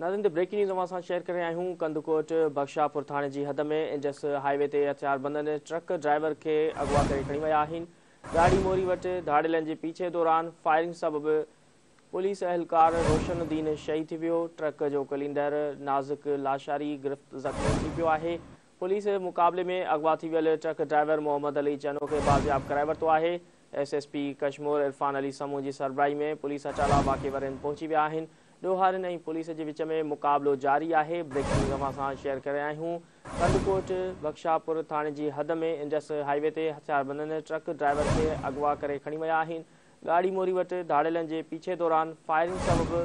नाज़रीन ते breaking news अवां सां शेयर करे आया हूं। कंदकोट बख्शापुर थाने जी हद में इंडस हाईवे ते हथियारबंदनि ट्रक ड्राइवर खे अगवा करे खणी विया आहिनि। गाड़ी मोरी वटि धाड़ेलनि जे पीछे दौरान फायरिंग सबबि पुलिस अहलकार रोशन उद्दीन शहीद थी वियो। ट्रक जो कलींदर नाज़िक लाशारी गिरफ्त ज़ख्मी थी पियो आहे। पुलिस मुक़ाबले में अगवा थी वियल ट्रक ड्राइवर मोहम्मद अली चनो खे बाज़याब कराए वरितो आहे। SSP कश्मीर इरफान अली समूह की सरबराही में पुलिस अचाला वाक़े वरन पहुंची विया आहिनि। ॾोहारनि ऐं पुलिस के विच में मुक़ाबिलो जारी आहे। ब्रेकिंग ख़बर सां शेयर करे आया हूं। कंदकोट बख्शापुर थाने की हद में इंडस हाईवे ते हथियारबंदनि ट्रक ड्राइवर के अगवा करे खणी विया आहिनि। गाड़ी मोरी वटि धाड़ेलनि जे पीछे दौरान फायरिंग सबबि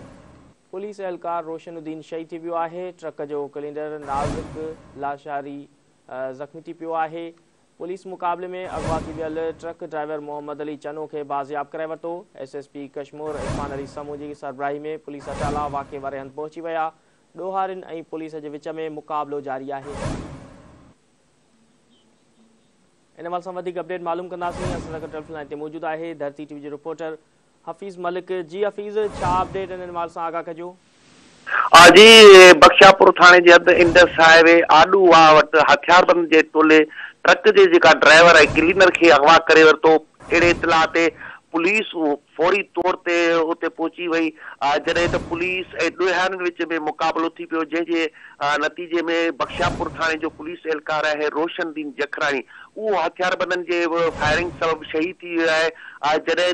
पुलिस एहलकार रोशन उद्दीन शहीद थी वियो आहे। ट्रक जो कलींदर नाज़िक लाशारी ज़ख्मी थी पियो आहे। पुलिस मुक़ाबले में अगवा थी वियल ट्रक ड्राइवर मोहम्मद अली चनो खे बाज़याब कराए वरितो। SSP कश्मीर इरफान अली समूह जी सरबराही में पुलिस अचाला वाक़े वारे हंधि पहुची विया। ॾोहारनि ऐं पुलिस जे विच में मुक़ाबिलो जारी आहे। इन माल सां वधीक अपडेट मालूम कंदासीं। असां सां टेलीफोन लाइन ते मौजूद आहे धरती टीवी जो रिपोर्टर हफ़ीज़ मलिक। जी हफ़ीज़, छा अपडेट इन माल सां आगाह कजो? जी बख्शापुर थाने जे हद इंडस हाईवे आडू वाह वटि हथियारबंद जे टोले ट्रक के जेका ड्राइवर है क्लीनर के अगवा करे वरतो। अड़े इतला से पुलिस फौरी तौर से उते पहुंची वही। जडे तो पुलिस ए डोहान विच में मुकाबलो थी पियो, जे नतीजे में बख्शापुर थाने जो पुलिस एहलकार है रोशन दीन जखराणी वो हथियारबंदन के फायरिंग सबब शहीद थी वियो है। जडे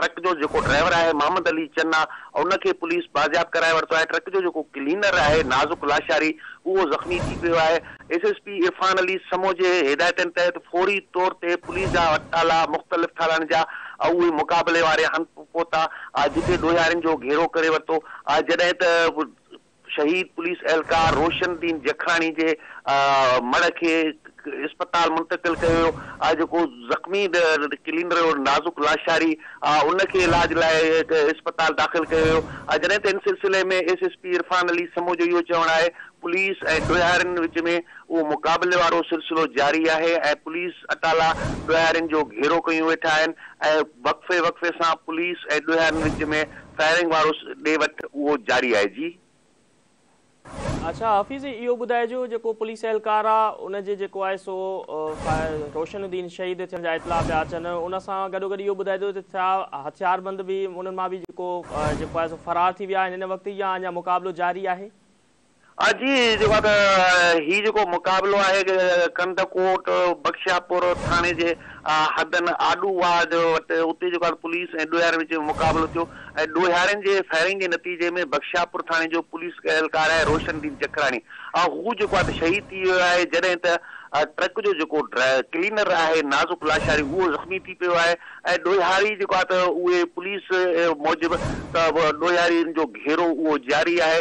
ट्रक जो ड्राइवर है मोहम्मद अली चन्ना उनके पुलिस बाजियाब कराए वरतो है। ट्रक जो क्लीनर है नाज़ुक लाशारी वो जख्मी थी पियो है। SSP इरफान अली समूह के हिदायतन तहत फौरी तौर से पुलिस जा अटाला मुख्तलिफ थाना जा उ मुकाबले वाले हंध पहुता जिते डोहारन जो घेरो करे वरतो। जडे तो शहीद पुलिस एहलकार रोशन दीन जखराणी के मड़ के अस्पताल मुंतकिल किया। जख्मी क्लीनर नाज़ुक लाशारी उनके इलाज लाए अस्पताल दाखिल किया। जडे तो इन सिलसिले में SSP इरफान अली समूह जो यो चवण है पुलिस ए डोहारन विच में वो मुकाबले वारो सिलसिलो जारी है। पुलिस अटाला डोहारन जो घेरो कई वेठा वक्फे वक्फे से पुलिस ए डोहारन विच में फायरिंग वारो डे वट वो जारी है। जी अच्छा हफीज़, यो बुधाइजो जो पुलिस एहलकार है सो रोशन उद्दीन शहीद थियण जा इतला पिया अचनि। उन सां गॾो गॾु इहो बुधाइजो हथियारबंद भी उन्हनि मां भी जेको फरार थी विया आहिनि इन वक़्त, या अञा मुक़ाबिलो जारी आहे? जी ही जो मुकाबलो है कंदकोट बख्शापुर थाने के हदन आडूवाद उते जो पुलिस ए डोहार विच मुकाबलो थो। डोहारन के फायरिंग के नतीजे में बख्शापुर थाने जो पुलिस एहलकार है रोशनदीन चक्राणी वो जो शहीद थी वियो है। जडे तो ट्रक जो क्लीनर है नाज़ुक लाशारी वो जख्मी थी पियो है। डोहारी जो उ पुलिस मूजिब डोहारी जो घेरो वो जारी है।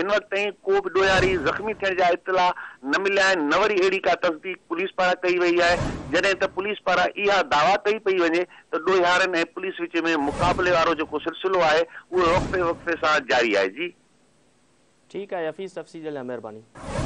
इन वक्त को भी डोहारी जख्मी थियण जा इतला न मिलिया है, न वरी अड़ी का तस्दीक पुलिस पारा कई वही है। जडे तो पुलिस पारा इहा दावा कई पई वने तो डोहारन ए पुलिस विच में मुकाबले वारो जो सिलसिलो है वो वक्फे वक्फे से जारी है। जी ठीक है हफीज़, तफसील के लिए मेहरबानी।